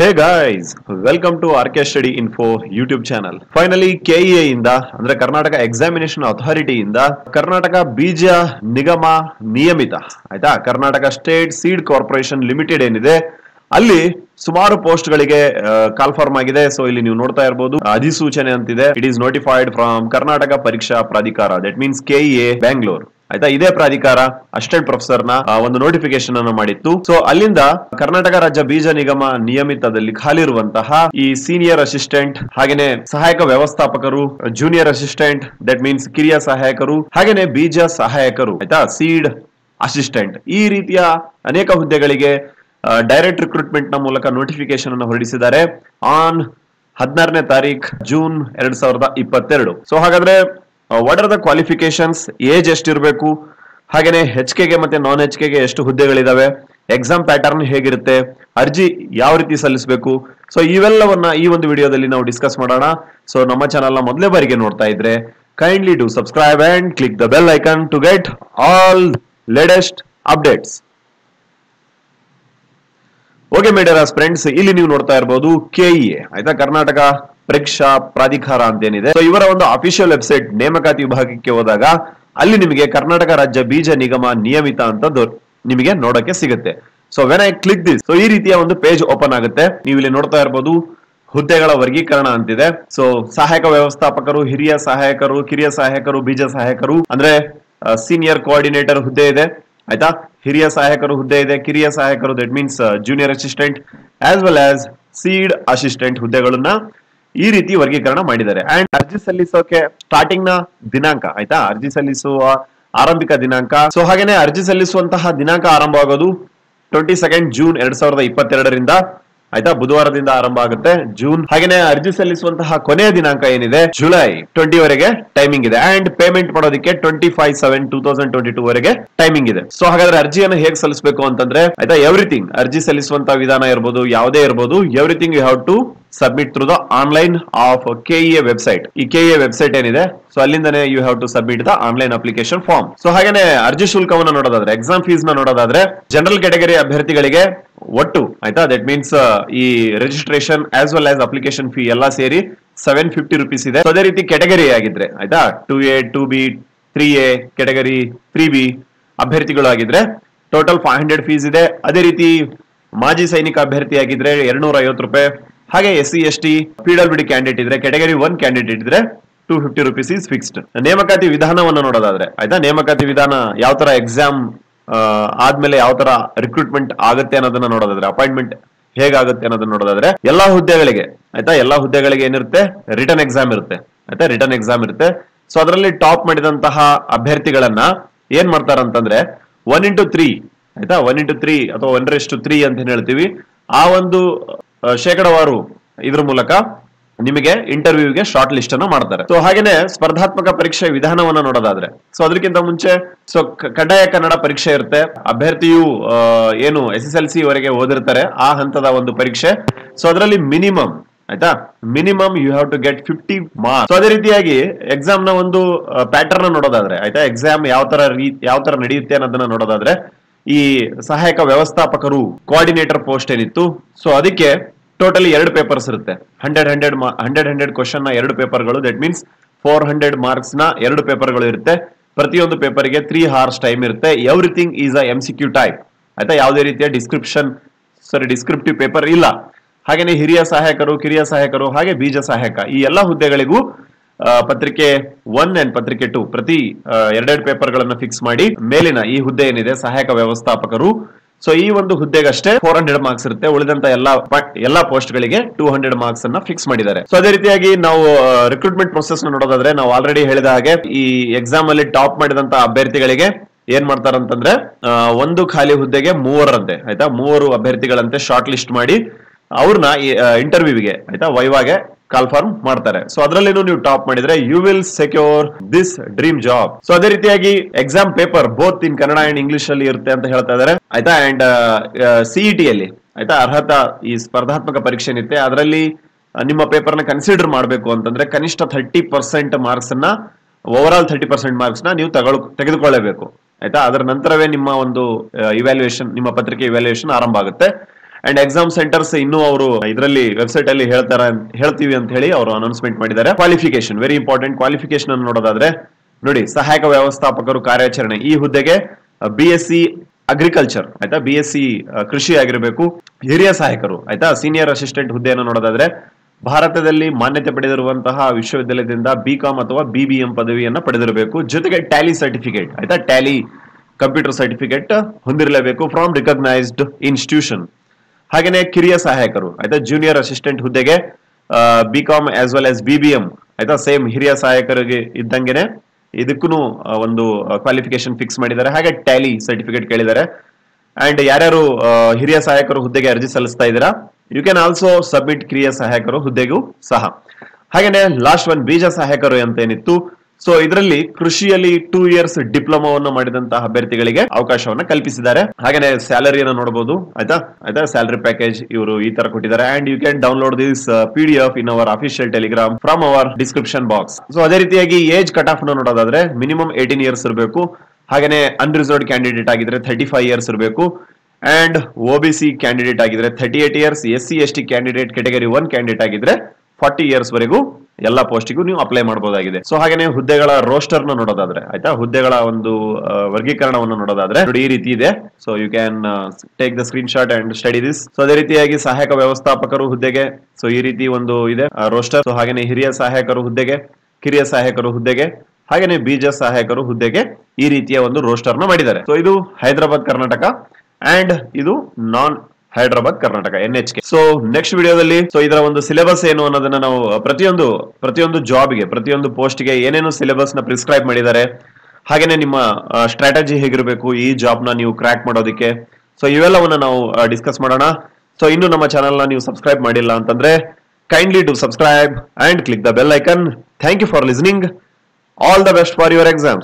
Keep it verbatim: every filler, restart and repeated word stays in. Hey guys, welcome to R K Study Info YouTube channel. Finally, K E A इंद Andure Karnataka examination authority इंद कर्नाटक बीज निगम नियमित आयता Karnataka state seed corporation limited एनिदे ಅಲ್ಲಿ ಸುಮಾರು ಪೋಸ್ಟ್ ಗಳಿಗೆ ಕಾಲ್ ಫಾರ್ಮ್ ಆಗಿದೆ. ಸೋ ಇಲ್ಲಿ ನೀವು ನೋಡ್ತಾ ಇರಬಹುದು ಅಧಿಸೂಚನೆ ಅಂತಿದೆ. It is notified from Karnataka ಪರೀಕ್ಷಾ ಪ್ರಾಧಿಕಾರ ದಟ್ ಮೀನ್ಸ್ ಕೆಇಎ ಬೆಂಗಳೂರು ಆಯ್ತಾ. ಇದೇ ಪ್ರಾಧಿಕಾರ ಅಸಿಸ್ಟೆಂಟ್ ಪ್ರೊಫೆಸರ್ ನ ಒಂದು ನೋಟಿಫಿಕೇಶನ್ ಅನ್ನು ಮಾಡಿತ್ತು. ಸೊ ಅಲ್ಲಿಂದ ಕರ್ನಾಟಕ ರಾಜ್ಯ ಬೀಜ ನಿಗಮ ನಿಯಮಿತದಲ್ಲಿ ಖಾಲಿ ಇರುವಂತಹ ಈ ಸೀನಿಯರ್ ಅಸಿಸ್ಟೆಂಟ್ ಹಾಗೇನೆ ಸಹಾಯಕ ವ್ಯವಸ್ಥಾಪಕರು, ಜೂನಿಯರ್ ಅಸಿಸ್ಟೆಂಟ್ ದಟ್ ಮೀನ್ಸ್ ಕಿರಿಯ ಸಹಾಯಕರು, ಹಾಗೇನೆ ಬೀಜ ಸಹಾಯಕರು ಆಯ್ತಾ, ಸೀಡ್ ಅಸಿಸ್ಟೆಂಟ್, ಈ ರೀತಿಯ ಅನೇಕ ಹುದ್ದೆಗಳಿಗೆ ಡೈರೆಕ್ಟ್ ರಿಕ್ರೂಟ್ಮೆಂಟ್ ನ ಮೂಲಕ ನೋಟಿಫಿಕೇಶನ್ ಅನ್ನು ಹೊರಡಿಸಿದ್ದಾರೆ ಆನ್ ಹದಿನಾರನೇ ತಾರೀಖ್ ಜೂನ್ ಎರಡ್ ಸಾವಿರದ ಇಪ್ಪತ್ತೆರಡು. ಸೊ ಹಾಗಾದ್ರೆ what are the qualifications, age ಎಷ್ಟಿರಬೇಕು, ಹಾಗೇನೆ ಹೆಚ್ ಕೆಗೆ ಮತ್ತೆ ನಾನ್ ಹೆಚ್ ಕೆಗೆ ಎಷ್ಟು ಹುದ್ದೆಗಳಿದಾವೆ, ಎಕ್ಸಾಮ್ ಪ್ಯಾಟರ್ನ್ ಹೇಗಿರುತ್ತೆ, ಅರ್ಜಿ ಯಾವ ರೀತಿ ಸಲ್ಲಿಸಬೇಕು, ಸೊ ಇವೆಲ್ಲವನ್ನ ಈ ಒಂದು ವಿಡಿಯೋದಲ್ಲಿ ನಾವು ಡಿಸ್ಕಸ್ ಮಾಡೋಣ. ಸೊ ನಮ್ಮ ಚಾನಲ್ ನ ಮೊದಲೇ ಬಾರಿಗೆ ನೋಡ್ತಾ ಇದ್ರೆ kindly do subscribe and click the bell icon to get all latest updates. Okay ಮೇಡರಾಸ್ ಫ್ರೆಂಡ್ಸ್, ಇಲ್ಲಿ ನೀವು ನೋಡ್ತಾ ಇರಬಹುದು ಕೆಇಎ ಆಯ್ತಾ, ಕರ್ನಾಟಕ ಪರೀಕ್ಷಾ ಪ್ರಾಧಿಕಾರ ಅಂತ ಏನಿದೆ, ಸೊ ಇವರ ಒಂದು ಅಫಿಷಿಯಲ್ ವೆಬ್ಸೈಟ್ ನೇಮಕಾತಿ ವಿಭಾಗಕ್ಕೆ ಹೋದಾಗ ಅಲ್ಲಿ ನಿಮಗೆ ಕರ್ನಾಟಕ ರಾಜ್ಯ ಬೀಜ ನಿಗಮ ನಿಯಮಿತ ಅಂತ ನಿಮಗೆ ನೋಡಕ್ಕೆ ಸಿಗುತ್ತೆ. So when I click this, so ಈ ರೀತಿಯ ಒಂದು ಪೇಜ್ ಓಪನ್ ಆಗುತ್ತೆ. ನೀವು ಇಲ್ಲಿ ನೋಡ್ತಾ ಇರಬಹುದು ಹುದ್ದೆಗಳ ವರ್ಗೀಕರಣ ಅಂತಿದೆ. ಸೊ ಸಹಾಯಕ ವ್ಯವಸ್ಥಾಪಕರು, ಹಿರಿಯ ಸಹಾಯಕರು, ಕಿರಿಯ ಸಹಾಯಕರು, ಬೀಜ ಸಹಾಯಕರು ಅಂದ್ರೆ ಸೀನಿಯರ್ ಕೋಆರ್ಡಿನೇಟರ್ ಹುದ್ದೆ ಇದೆ ಆಯ್ತಾ, ಹಿರಿಯ ಸಹಾಯಕರು ಹುದ್ದೆ ಇದೆ, ಕಿರಿಯ ಸಹಾಯಕರು that means junior assistant as well as seed assistant ಹುದ್ದೆಗಳನ್ನ ಈ ರೀತಿ ವರ್ಗೀಕರಣ ಮಾಡಿದ್ದಾರೆ. ಅಂಡ್ ಅರ್ಜಿ ಸಲ್ಲಿಸೋಕೆ ಸ್ಟಾರ್ಟಿಂಗ್ ನ ದಿನಾಂಕ ಆಯ್ತಾ, ಅರ್ಜಿ ಸಲ್ಲಿಸುವ ಆರಂಭಿಕ ದಿನಾಂಕ, ಸೊ ಹಾಗೇನೆ ಅರ್ಜಿ ಸಲ್ಲಿಸುವಂತಹ ದಿನಾಂಕ ಆರಂಭ ಆಗೋದು ಟ್ವೆಂಟಿ ಸೆಕೆಂಡ್ ಜೂನ್ ಎರಡ್ ಸಾವಿರದ ಇಪ್ಪತ್ತೆರಡರಿಂದ ಆಯ್ತಾ, ಬುಧವಾರದಿಂದ ಆರಂಭ ಆಗುತ್ತೆ ಜೂನ್. ಹಾಗೇನೆ ಅರ್ಜಿ ಸಲ್ಲಿಸುವಂತಹ ಕೊನೆಯ ದಿನಾಂಕ ಏನಿದೆ ಜುಲೈ ಟ್ವೆಂಟಿ ವರೆಗೆ ಟೈಮಿಂಗ್ ಇದೆ. ಅಂಡ್ ಪೇಮೆಂಟ್ ಮಾಡೋದಕ್ಕೆ twenty five seven two thousand twenty two ವರೆಗೆ ಟೈಮಿಂಗ್ ಇದೆ. ಸೊ ಹಾಗಾದ್ರೆ ಅರ್ಜಿಯನ್ನು ಹೇಗೆ ಸಲ್ಲಿಸಬೇಕು ಅಂತಂದ್ರೆ ಆಯ್ತಾ, ಎವ್ರಿಥಿಂಗ್ ಅರ್ಜಿ ಸಲ್ಲಿಸುವಂತಹ ವಿಧಾನ ಇರಬಹುದು, ಯಾವುದೇ ಇರಬಹುದು, everything you have to submit through the online of KEA website. ಈ ಕೆಇಎ ವೆಬ್ಸೈಟ್ ಏನಿದೆ, ಸೊ ಅಲ್ಲಿಂದನೇ you have to submit the online application form. So ಹಾಗೇನೆ ಅರ್ಜಿ ಶುಲ್ಕವನ್ನು ನೋಡೋದಾದ್ರೆ, ಎಕ್ಸಾಮ್ ಫೀಸ್ ನ ನೋಡೋದಾದ್ರೆ, ಜನರಲ್ ಕ್ಯಾಟಗರಿ ಅಭ್ಯರ್ಥಿಗಳಿಗೆ ಒಟ್ಟು ಆಯ್ತಾ ದಟ್ ಮೀನ್ಸ್ ಈ registration as well as application fee ಎಲ್ಲ ಸೇರಿ ಸೆವೆನ್ ಫಿಫ್ಟಿ ರುಪೀಸ್ ಇದೆ. ಅದೇ ರೀತಿ ಕೆಟಗರಿ ಆಗಿದ್ರೆ ಆಯ್ತಾ, two A two B three A category three B ಅಭ್ಯರ್ಥಿಗಳು ಆಗಿದ್ರೆ ಟೋಟಲ್ ಫೈವ್ ಹಂಡ್ರೆಡ್ ಫೀಸ್ ಇದೆ. ಅದೇ ರೀತಿ ಮಾಜಿ ಸೈನಿಕ ಅಭ್ಯರ್ಥಿ ಆಗಿದ್ರೆ ಎರಡ್ನೂರ ಐವತ್ತು ರೂಪಾಯಿ, ಹಾಗೆ S C S T P W D candidate ಇದ್ರೆ, ಕೆಟಗರಿ ಒನ್ ಕ್ಯಾಂಡಿಡೇಟ್ ಇದ್ರೆ two fifty rupees is fixed. ನೇಮಕಾತಿ ವಿಧಾನವನ್ನು ನೋಡೋದಾದ್ರೆ ಆಯ್ತಾ, ನೇಮಕಾತಿ ವಿಧಾನ ಯಾವ ತರ ಎಕ್ಸಾಮ್ ಆದ್ಮೇಲೆ ಯಾವ ತರ ರಿಕ್ರೂಟ್ಮೆಂಟ್ ಆಗುತ್ತೆ ಅನ್ನೋದನ್ನ ನೋಡೋದಾದ್ರೆ, ಅಪಾಯಿಂಟ್ಮೆಂಟ್ ಹೇಗಾಗುತ್ತೆ ಅನ್ನೋದನ್ನ ನೋಡೋದಾದ್ರೆ, ಎಲ್ಲಾ ಹುದ್ದೆಗಳಿಗೆ ಆಯ್ತಾ, ಎಲ್ಲಾ ಹುದ್ದೆಗಳಿಗೆ ಏನಿರುತ್ತೆ ರಿಟರ್ನ್ ಎಕ್ಸಾಮ್ ಇರುತ್ತೆ ಆಯ್ತಾ, ರಿಟರ್ನ್ ಎಕ್ಸಾಮ್ ಇರುತ್ತೆ. ಸೊ ಅದರಲ್ಲಿ ಟಾಪ್ ಮಾಡಿದಂತಹ ಅಭ್ಯರ್ಥಿಗಳನ್ನ ಏನ್ ಮಾಡ್ತಾರಂತಂದ್ರೆ ಒನ್ ಇಂಟು ತ್ರೀ ಆಯ್ತಾ, ಒನ್ ಇಂಟು ತ್ರೀ ಅಥವಾ ಒಂದರಷ್ಟು ತ್ರೀ ಅಂತ ಹೇಳ್ತೀವಿ, ಆ ಒಂದು ಶೇಕಡವಾರು ಇದ್ರ ಮೂಲಕ ನಿಮಗೆ ಇಂಟರ್ವ್ಯೂಗೆ ಶಾರ್ಟ್ ಲಿಸ್ಟ್ ಅನ್ನು ಮಾಡ್ತಾರೆ. ಸೊ ಹಾಗೇನೆ ಸ್ಪರ್ಧಾತ್ಮಕ ಪರೀಕ್ಷೆ ವಿಧಾನವನ್ನ ನೋಡೋದಾದ್ರೆ, ಸೊ ಅದಕ್ಕಿಂತ ಮುಂಚೆ ಸೊ ಕಡ್ಡಾಯ ಕನ್ನಡ ಪರೀಕ್ಷೆ ಇರುತ್ತೆ. ಅಭ್ಯರ್ಥಿಯು ಏನು ಎಸ್ ಎಸ್ ಎಲ್ ಸಿ ವರೆಗೆ ಓದಿರ್ತಾರೆ ಆ ಹಂತದ ಒಂದು ಪರೀಕ್ಷೆ. ಸೊ ಅದರಲ್ಲಿ ಮಿನಿಮಮ್ ಆಯ್ತಾ, minimum you have to get fifty marks. So ಅದೇ ರೀತಿಯಾಗಿ ಎಕ್ಸಾಮ್ ನ ಒಂದು ಪ್ಯಾಟರ್ನ್ ನೋಡೋದಾದ್ರೆ ಆಯ್ತಾ, ಎಕ್ಸಾಮ್ ಯಾವ ತರ ಯಾವ ತರ ನಡೆಯುತ್ತೆ ಅನ್ನೋದನ್ನ ನೋಡೋದಾದ್ರೆ, ಈ ಸಹಾಯಕ ವ್ಯವಸ್ಥಾಪಕರು ಕೋಆರ್ಡಿನೇಟರ್ ಪೋಸ್ಟ್ ಏನಿತ್ತು, ಸೊ ಅದಕ್ಕೆ ಟೋಟಲಿ ಎರಡು ಪೇಪರ್ಸ್ ಇರುತ್ತೆ. Hundred hundred hundred hundred question ನ ಎರಡು ಪೇಪರ್ಗಳು that means four hundred marks ನ ಎರಡು ಪೇಪರ್ಗಳು ಇರುತ್ತೆ. ಪ್ರತಿಯೊಂದು ಪೇಪರ್ಗೆ ತ್ರೀ ಅವರ್ಸ್ ಟೈಮ್ ಇರುತ್ತೆ. Everything is a M C Q type ಆಯ್ತಾ, ಯಾವುದೇ ರೀತಿಯ ಡಿಸ್ಕ್ರಿಪ್ಷನ್ ಸಾರಿ ಡಿಸ್ಕ್ರಿಪ್ಟಿವ್ ಪೇಪರ್ ಇಲ್ಲ. ಹಾಗೇನೆ ಹಿರಿಯ ಸಹಾಯಕರು, ಕಿರಿಯ ಸಹಾಯಕರು, ಹಾಗೆ ಬೀಜ ಸಹಾಯಕ ಈ ಎಲ್ಲಾ ಹುದ್ದೆಗಳಿಗೂ ಪತ್ರಿಕೆ ಒನ್ ಅಂಡ್ ಪತ್ರಿಕೆ ಟು ಪ್ರತಿ ಎರಡೆರಡು ಪೇಪರ್ ಗಳನ್ನ ಫಿಕ್ಸ್ ಮಾಡಿ ಮೇಲಿನ ಈ ಹುದ್ದೆ ಏನಿದೆ ಸಹಾಯಕ ವ್ಯವಸ್ಥಾಪಕರು, ಸೊ ಈ ಒಂದು ಹುದ್ದೆಗಷ್ಟೇ ಫೋರ್ ಹಂಡ್ರೆಡ್ ಮಾರ್ಕ್ಸ್ ಇರುತ್ತೆ. ಉಳಿದಂತ ಎಲ್ಲಾ ಎಲ್ಲಾ ಪೋಸ್ಟ್ ಗಳಿಗೆ ಟೂ ಹಂಡ್ರೆಡ್ ಮಾರ್ಕ್ಸ್ ಅನ್ನ ಫಿಕ್ಸ್ ಮಾಡಿದ್ದಾರೆ. ಸೊ ಅದೇ ರೀತಿಯಾಗಿ ನಾವು ರಿಕ್ರೂಟ್ಮೆಂಟ್ ಪ್ರೊಸೆಸ್ ನ ನೋಡೋದಾದ್ರೆ, ನಾವು ಆಲ್ರೆಡಿ ಹೇಳಿದ ಹಾಗೆ ಈ ಎಕ್ಸಾಮ್ ಅಲ್ಲಿ ಟಾಪ್ ಮಾಡಿದಂತ ಅಭ್ಯರ್ಥಿಗಳಿಗೆ ಏನ್ ಮಾಡ್ತಾರಂತಂದ್ರೆ ಒಂದು ಖಾಲಿ ಹುದ್ದೆಗೆ ಮೂವರಂತೆ ಆಯ್ತಾ, ಮೂವರು ಅಭ್ಯರ್ಥಿಗಳಂತೆ ಶಾರ್ಟ್ ಲಿಸ್ಟ್ ಮಾಡಿ ಅವ್ರನ್ನ ಇಂಟರ್ವ್ಯೂಗೆ ಆಯ್ತಾ ವೈವಾಗೆ ಕಾಲ್ ಫಾರ್ಮ್ ಮಾಡ್ತಾರೆ. ಸೊ ಅದರಲ್ಲಿನೂ ನೀವು ಟಾಪ್ ಮಾಡಿದ್ರೆ you will secure this dream job. So ಅದೇ ರೀತಿಯಾಗಿ exam paper both in Kannada and English ಅಲ್ಲಿ ಇರುತ್ತೆ ಅಂತ ಹೇಳ್ತಾ ಇದಾರೆ ಆಯ್ತಾ. ಅಂಡ್ ಸಿಇಟಿ ಅಲ್ಲಿ ಆಯ್ತಾ ಅರ್ಹತಾ ಈ ಸ್ಪರ್ಧಾತ್ಮಕ ಪರೀಕ್ಷೆ ಏನಿರುತ್ತೆ ಅದರಲ್ಲಿ ನಿಮ್ಮ ಪೇಪರ್ ನ ಕನ್ಸಿಡರ್ ಮಾಡ್ಬೇಕು ಅಂತಂದ್ರೆ ಕನಿಷ್ಠ ಥರ್ಟಿ ಪರ್ಸೆಂಟ್ ಮಾರ್ಕ್ಸ್ ಅನ್ನ over all thirty percent marks ನ ನೀವು ತಗೊಳ್ ತೆಗೆದುಕೊಳ್ಳಬೇಕು ಆಯ್ತಾ. ಅದರ ನಂತರವೇ ನಿಮ್ಮ ಒಂದು ಇವ್ಯಾಲ್ಯೂಯೇಷನ್, ನಿಮ್ಮ ಪತ್ರಿಕೆ ಇವ್ಯಾಲ್ಯೂಯೇಷನ್ ಆರಂಭ ಆಗುತ್ತೆ. ಅಂಡ್ ಎಕ್ಸಾಮ್ ಸೆಂಟರ್ಸ್ ಇನ್ನು ಅವರು ಇದರಲ್ಲಿ ವೆಬ್ಸೈಟ್ ಅಲ್ಲಿ ಹೇಳ್ತಾರೆ ಹೇಳ್ತೀವಿ ಅಂತ ಹೇಳಿ ಅವರು ಅನೌನ್ಸ್ಮೆಂಟ್ ಮಾಡಿದ್ದಾರೆ. Qualification very important. ಕ್ವಾಲಿಫಿಕೇಶನ್ ಅನ್ನು ನೋಡೋದಾದ್ರೆ ನೋಡಿ, ಸಹಾಯಕ ವ್ಯವಸ್ಥಾಪಕರು ಕಾರ್ಯಾಚರಣೆ ಈ ಹುದ್ದೆಗೆ ಬಿ ಎಸ್ ಸಿ ಅಗ್ರಿಕಲ್ಚರ್ ಆಯ್ತಾ, ಬಿ ಎಸ್ ಸಿ ಕೃಷಿ ಆಗಿರಬೇಕು. ಹಿರಿಯ ಸಹಾಯಕರು ಆಯ್ತಾ, ಸೀನಿಯರ್ ಅಸಿಸ್ಟೆಂಟ್ ಹುದ್ದೆಯನ್ನು ನೋಡೋದಾದ್ರೆ ಭಾರತದಲ್ಲಿ ಮಾನ್ಯತೆ ಪಡೆದಿರುವಂತಹ ವಿಶ್ವವಿದ್ಯಾಲಯದಿಂದ ಬಿ ಕಾಮ್ ಅಥವಾ ಬಿ ಬಿ ಎಂ ಪದವಿಯನ್ನು ಪಡೆದಿರಬೇಕು. ಜೊತೆಗೆ ಟ್ಯಾಲಿ ಸರ್ಟಿಫಿಕೇಟ್ ಆಯ್ತಾ, ಟ್ಯಾಲಿ ಕಂಪ್ಯೂಟರ್ ಸರ್ಟಿಫಿಕೇಟ್ ಹೊಂದಿರಲೇಬೇಕು ಫ್ರಮ್ ರಿಕಗ್ನೈಸ್ಡ್ ಇನ್ಸ್ಟಿಟ್ಯೂಷನ್. ಹಾಗೇನೆ ಕಿರಿಯ ಸಹಾಯಕರು ಆಯ್ತಾ, ಜೂನಿಯರ್ ಅಸಿಸ್ಟೆಂಟ್ ಹುದ್ದೆಗೆ B com as well as B B M ಆಯ್ತಾ, ಸೇಮ್ ಹಿರಿಯ ಸಹಾಯಕರಿಗೆ ಇದ್ದಂಗೆನೆ ಇದಕ್ಕೂ ಒಂದು ಕ್ವಾಲಿಫಿಕೇಶನ್ ಫಿಕ್ಸ್ ಮಾಡಿದ್ದಾರೆ. ಹಾಗೆ ಟ್ಯಾಲಿ ಸರ್ಟಿಫಿಕೇಟ್ ಕೇಳಿದ್ದಾರೆ. ಅಂಡ್ ಯಾರ್ಯಾರು ಹಿರಿಯ ಸಹಾಯಕರು ಹುದ್ದೆಗೆ ಅರ್ಜಿ ಸಲ್ಲಿಸ್ತಾ ಇದ್ದೀರಾ, ಯು ಕ್ಯಾನ್ ಆಲ್ಸೋ ಸಬ್ಮಿಟ್ ಕ್ರಿಯಾ ಸಹಾಯಕರು ಹುದ್ದೆಗೂ ಸಹ. ಹಾಗೇನೆ ಲಾಸ್ಟ್ ಒನ್ ಬೀಜ ಸಹಾಯಕರು ಅಂತ ಏನಿತ್ತು, ಸೊ ಇದರಲ್ಲಿ ಕೃಷಿಯಲ್ಲಿ ಟೂ ಇಯರ್ಸ್ ಡಿಪ್ಲೊಮಾವನ್ನು ಮಾಡಿದಂತಹ ಅಭ್ಯರ್ಥಿಗಳಿಗೆ ಅವಕಾಶವನ್ನ ಕಲ್ಪಿಸಿದ್ದಾರೆ. ಹಾಗೇನೆ ಸ್ಯಾಲರಿಯನ್ನು ನೋಡಬಹುದು ಆಯ್ತಾ, ಆಯ್ತಾ ಸ್ಯಾಲರಿ ಪ್ಯಾಕೇಜ್ ಇವರು ಈ ತರ ಕೊಟ್ಟಿದ್ದಾರೆ. And you can download this P D F in our official Telegram from our description box. So ಅದೇ ರೀತಿಯಾಗಿ ಏಜ್ ಕಟ್ ಆಫ್ ನೋಡೋದಾದ್ರೆ ಮಿನಿಮಮ್ ಏಟೀನ್ ಇಯರ್ಸ್ ಇರಬೇಕು. ಹಾಗೇನೆ ಅನ್ರಿಸರ್ವ್ಡ್ ಕ್ಯಾಂಡಿಡೇಟ್ ಆಗಿದ್ರೆ ತರ್ಟಿ ಫೈವ್ ಇಯರ್ಸ್ ಇರಬೇಕು. And O B C candidate ಆಗಿದ್ರೆ thirty eight years, S C S T candidate category one candidate ಆಗಿದ್ರೆ forty years ವರೆಗೂ ಎಲ್ಲ ಪೋಸ್ಟಿಗೂ ನೀವು ಅಪ್ಲೈ ಮಾಡಬಹುದಾಗಿದೆ. ಸೊ ಹಾಗೇನೆ ಹುದ್ದೆಗಳ ರೋಸ್ಟರ್ ನ ನೋಡೋದಾದ್ರೆ ಆಯ್ತಾ, ಹುದ್ದೆಗಳ ಒಂದು ವರ್ಗೀಕರಣವನ್ನು ನೋಡೋದಾದ್ರೆ ನೋಡಿ ಈ ರೀತಿ ಇದೆ. So you can take the screenshot and study this. So ಅದೇ ರೀತಿಯಾಗಿ ಸಹಾಯಕ ವ್ಯವಸ್ಥಾಪಕರು ಹುದ್ದೆಗೆ ಸೊ ಈ ರೀತಿ ಒಂದು ಇದೆ ರೋಸ್ಟರ್. ಸೊ ಹಾಗೇನೆ ಹಿರಿಯ ಸಹಾಯಕರು ಹುದ್ದೆಗೆ, ಕಿರಿಯ ಸಹಾಯಕರು ಹುದ್ದೆಗೆ, ಹಾಗೇನೆ ಬೀಜ ಸಹಾಯಕರು ಹುದ್ದೆಗೆ ಈ ರೀತಿಯ ಒಂದು ರೋಸ್ಟರ್ ನ ಮಾಡಿದ್ದಾರೆ. ಸೊ ಇದು ಹೈದರಾಬಾದ್ ಕರ್ನಾಟಕ ಅಂಡ್ ಇದು non Hyderabad Karnataka N H K. So next ವಿಡಿಯೋದಲ್ಲಿ ಸೊ ಇದರ ಒಂದು ಸಿಲೆಬಸ್ ಏನು ಅನ್ನೋದನ್ನ ನಾವು ಪ್ರತಿಯೊಂದು ಪ್ರತಿಯೊಂದು ಜಾಬ್ಗೆ, ಪ್ರತಿಯೊಂದು ಪೋಸ್ಟ್ಗೆ ಏನೇನು ಸಿಲೆಬಸ್ ನ ಪ್ರಿಸ್ಕ್ರೈಬ್ ಮಾಡಿದ್ದಾರೆ, ಹಾಗೇನೆ ನಿಮ್ಮ ಸ್ಟ್ರಾಟಜಿ ಹೇಗಿರಬೇಕು ಈ ಜಾಬ್ನ ನೀವು ಕ್ರ್ಯಾಕ್ ಮಾಡೋದಕ್ಕೆ, ಸೊ ಇವೆಲ್ಲವನ್ನ ನಾವು ಡಿಸ್ಕಸ್ ಮಾಡೋಣ. ಸೊ ಇನ್ನು ನಮ್ಮ ಚಾನಲ್ನ ನೀವು ಸಬ್ಸ್ಕ್ರೈಬ್ ಮಾಡಿಲ್ಲ ಅಂತಂದ್ರೆ kindly to subscribe and click the bell icon. Thank you for listening. All the best for your exam.